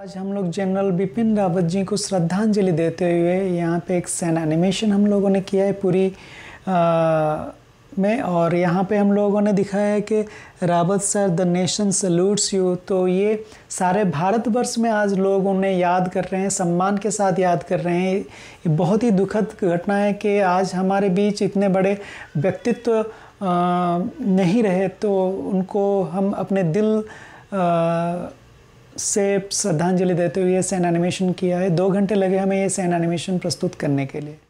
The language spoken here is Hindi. आज हम लोग जनरल बिपिन रावत जी को श्रद्धांजलि देते हुए यहाँ पे एक सैन एनिमेशन हम लोगों ने किया है पूरी में, और यहाँ पे हम लोगों ने दिखाया है कि Rawat sir the nation salutes you. तो ये सारे भारतवर्ष में आज लोग उन्हें याद कर रहे हैं, सम्मान के साथ याद कर रहे हैं। ये बहुत ही दुखद घटना है कि आज हमारे बीच इतने बड़े व्यक्तित्व नहीं रहे, तो उनको हम अपने दिल से श्रद्धांजलि देते हुए सैन एनिमेशन किया है। 2 घंटे लगे हमें ये सैन एनिमेशन प्रस्तुत करने के लिए।